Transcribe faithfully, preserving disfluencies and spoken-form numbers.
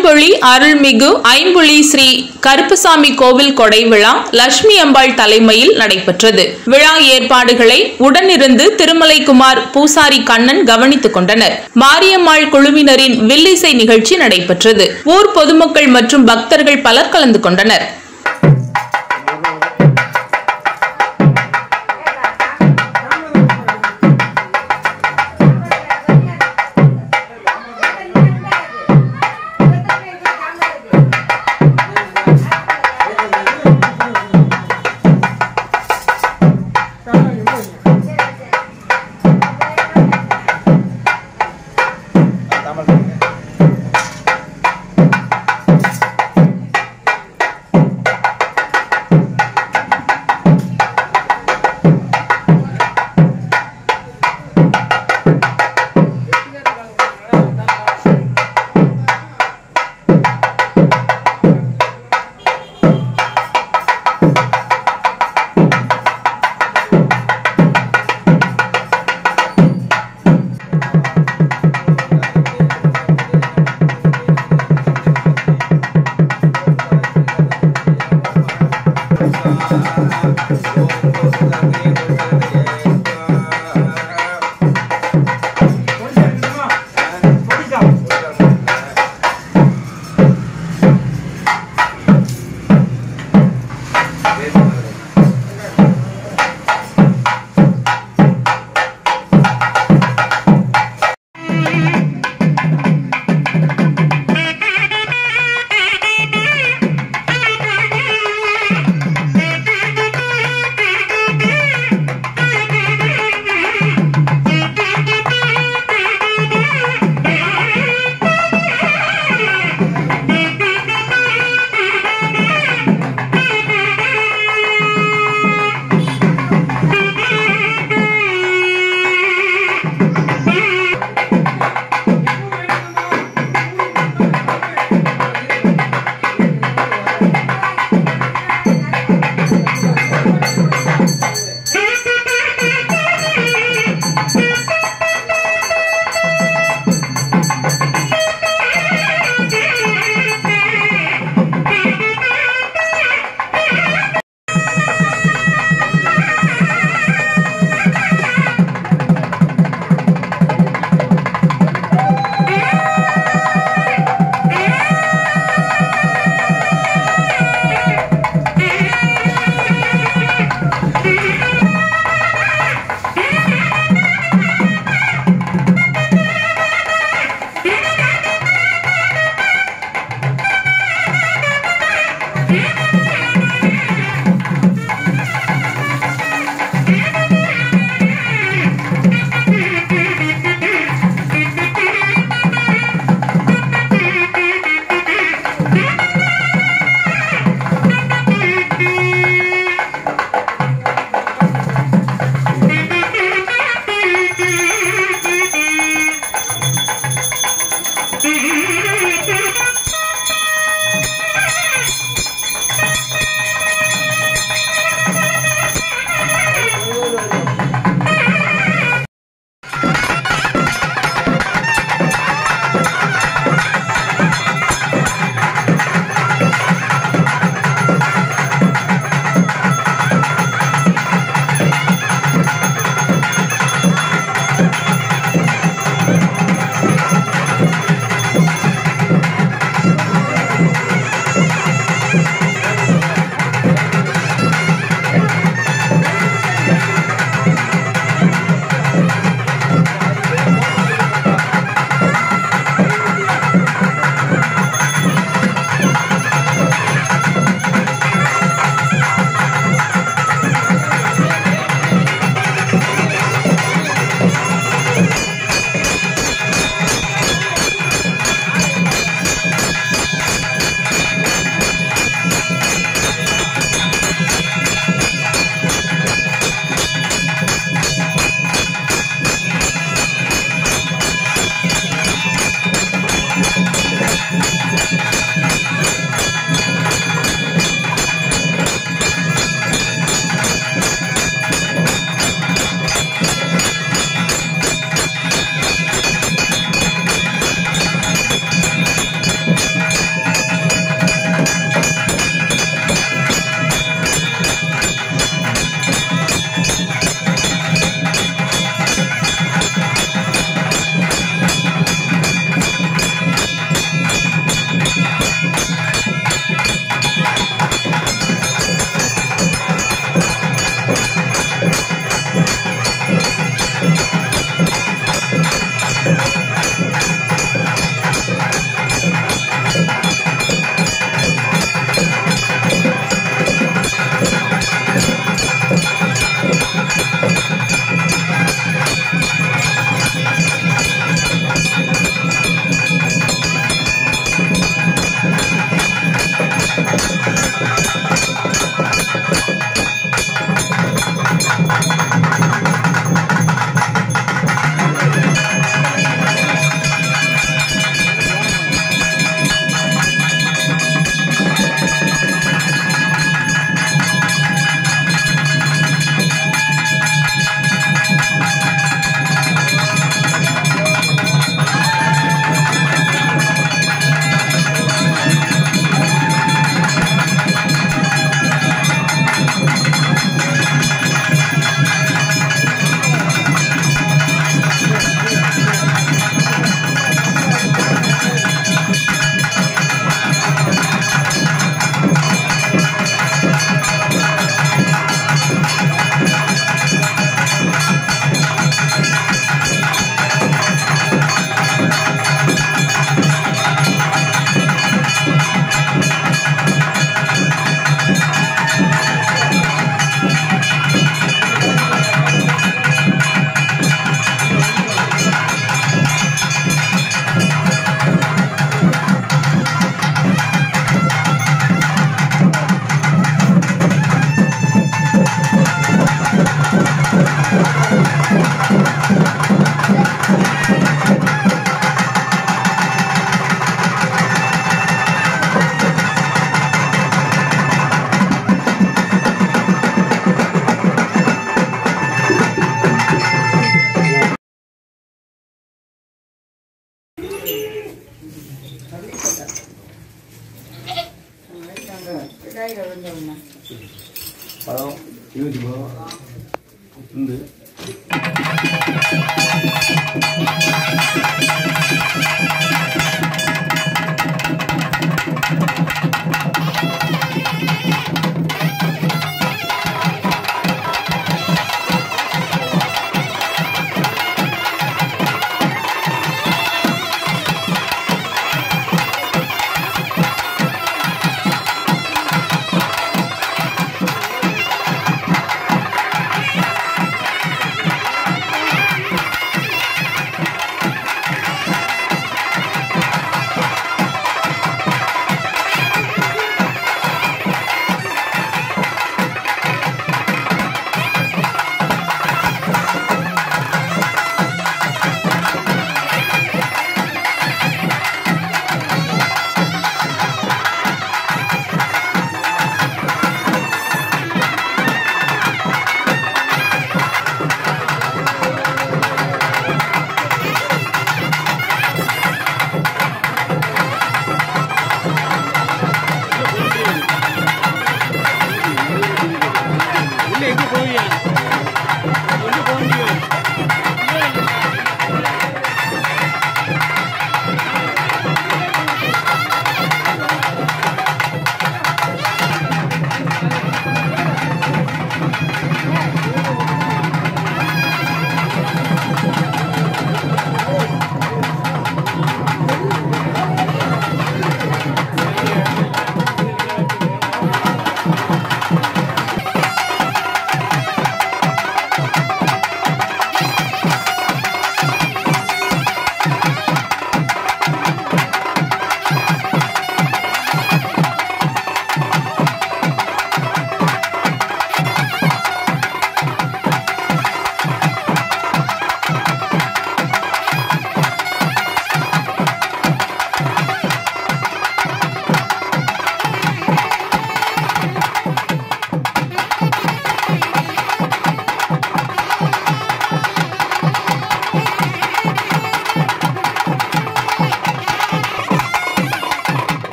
Aimbulli, Arul Migu, Aim Bulli Sri Karuppasami Kodai Vizha, Lakshmi Ambal Thalaimaiyil Nadaipetradhu. Vizha Yerpaadukalai, Udan Irundhu, Thirumalai Kumar, Pusari Kannan, Kavanithu Kondanar. Mariamal Kuzhuvinarin, Villisai Nigalchi Nadai Oor Oor Podumakkal Matrum Baktargal Palar Kalandhu Kondanar.